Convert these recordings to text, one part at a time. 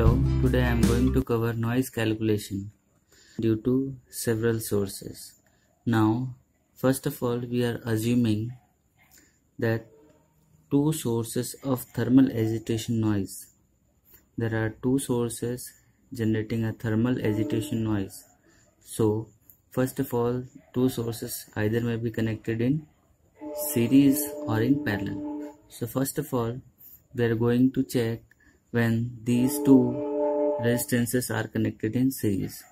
Hello, today I am going to cover noise calculation due to several sources. Now, first of all, we are assuming that two sources of thermal agitation noise. There are two sources generating a thermal agitation noise. So, first of all, two sources either may be connected in series or in parallel. So, first of all, we are going to check when these two resistances are connected in series.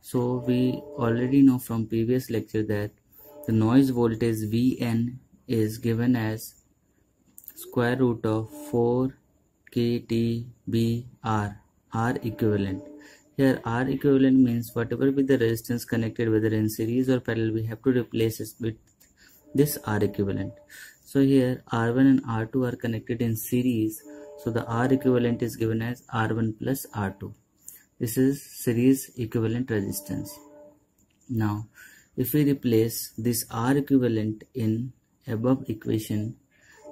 So we already know from previous lecture that the noise voltage Vn is given as square root of 4 kTBR, R equivalent. Here R equivalent means whatever be the resistance connected, whether in series or parallel, we have to replace it with this R equivalent. So here R1 and R2 are connected in series. So the R equivalent is given as R1 plus R2. This is series equivalent resistance. Now, if we replace this R equivalent in above equation,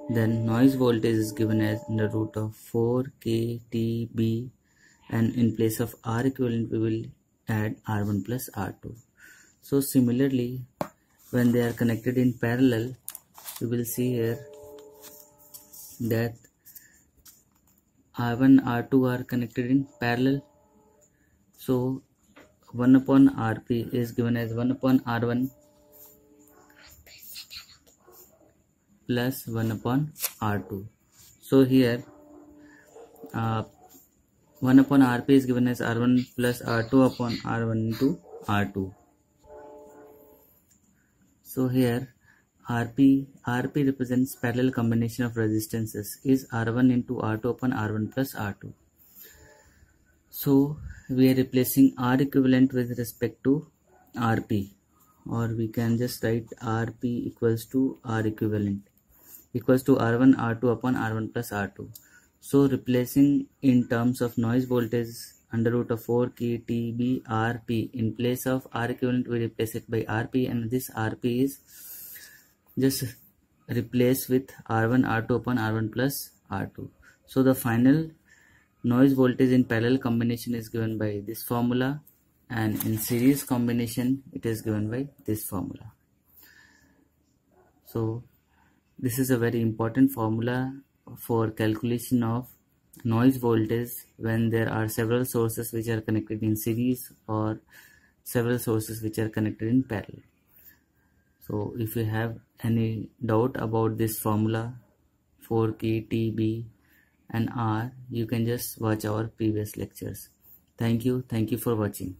then noise voltage is given as under root of 4 kTB, and in place of R equivalent we will add R1 plus R2. So similarly, when they are connected in parallel, we will see here that R1, R2 are connected in parallel. So 1 upon Rp is given as 1 upon R1 plus 1 upon R2. So here 1 upon Rp is given as R1 plus R2 upon R1 into R2. So here Rp represents parallel combination of resistances, is R1 into R2 upon R1 plus R2. So we are replacing R equivalent with respect to Rp, or we can just write Rp equals to R equivalent equals to R1 R2 upon R1 plus R2. So replacing in terms of noise voltage under root of 4 kTB Rp, in place of R equivalent we replace it by Rp, and this Rp is just replace with R1 R2 upon R1 plus R2. So the final noise voltage in parallel combination is given by this formula, and in series combination it is given by this formula. So this is a very important formula for calculation of noise voltage when there are several sources which are connected in series or several sources which are connected in parallel. So if you have any doubt about this formula 4 kTB and R, you can just watch our previous lectures. Thank you for watching.